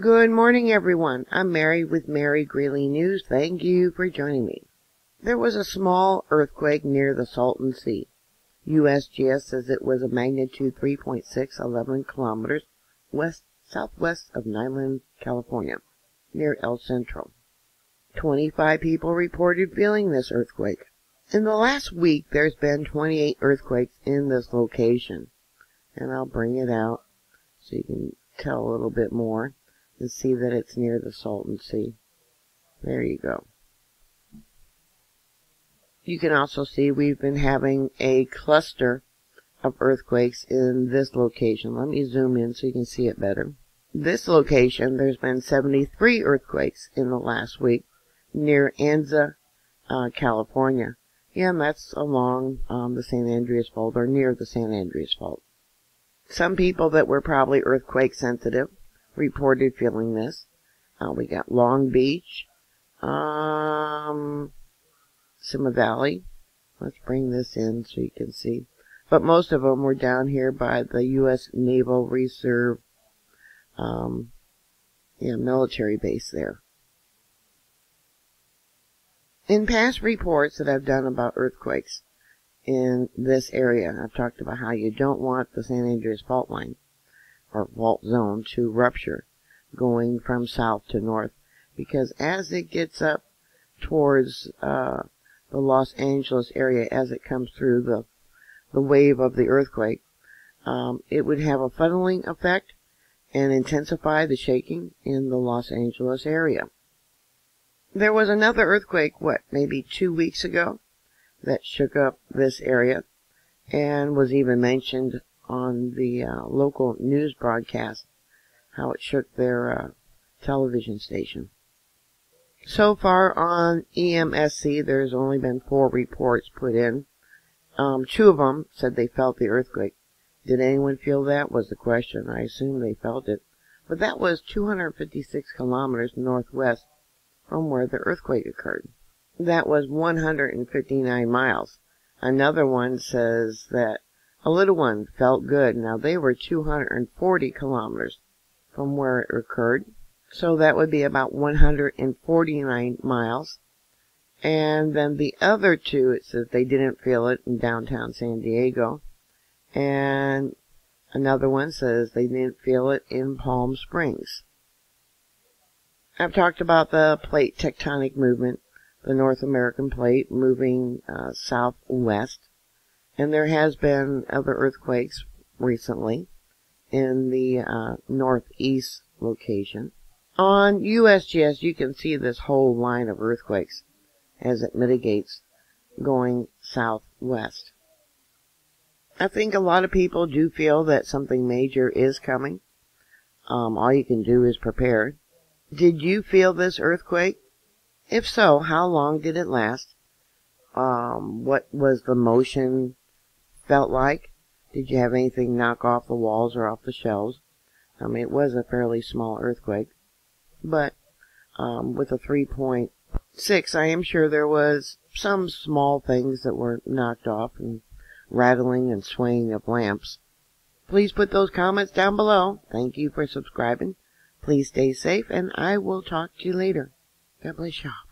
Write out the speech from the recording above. Good morning, everyone. I'm Mary with Mary Greeley News. Thank you for joining me. There was a small earthquake near the Salton Sea. USGS says it was a magnitude 3.6, 11 kilometers southwest of Niland, California, near El Centro. 25 people reported feeling this earthquake. In the last week, there's been 28 earthquakes in this location. And I'll bring it out so you can tell a little bit more and see that it's near the Salton Sea. There you go. You can also see we've been having a cluster of earthquakes in this location. Let me zoom in so you can see it better. This location, there's been 73 earthquakes in the last week near Anza, California. Yeah, and that's along the San Andreas Fault, or near the San Andreas Fault. Some people that were probably earthquake sensitive reported feeling this. We got Long Beach, Simi Valley. Let's bring this in so you can see. But most of them were down here by the U.S. Naval Reserve military base there. In past reports that I've done about earthquakes in this area, I've talked about how you don't want the San Andreas fault line or fault zone to rupture going from south to north, because as it gets up towards the Los Angeles area, as it comes through the wave of the earthquake, it would have a funneling effect and intensify the shaking in the Los Angeles area. There was another earthquake, maybe 2 weeks ago, that shook up this area and was even mentioned on the local news broadcast, how it shook their television station. So far on EMSC, there's only been 4 reports put in. 2 of them said they felt the earthquake. Did anyone feel that was the question. I assume they felt it. But that was 256 kilometers northwest from where the earthquake occurred. That was 159 miles. Another one says that a little one felt good. Now, they were 240 kilometers from where it occurred. So that would be about 149 miles. And then the other 2, it says they didn't feel it in downtown San Diego. And another one says they didn't feel it in Palm Springs. I've talked about the plate tectonic movement, the North American plate moving southwest. And there has been other earthquakes recently in the northeast location. On USGS, you can see this whole line of earthquakes as it mitigates going southwest. I think a lot of people do feel that something major is coming. All you can do is prepare. Did you feel this earthquake? If so, how long did it last? What was the motion felt like? Did you have anything knock off the walls or off the shelves? I mean, it was a fairly small earthquake. But with a 3.6, I am sure there was some small things that were knocked off, and rattling and swaying of lamps. Please put those comments down below. Thank you for subscribing. Please stay safe, and I will talk to you later. God bless y'all.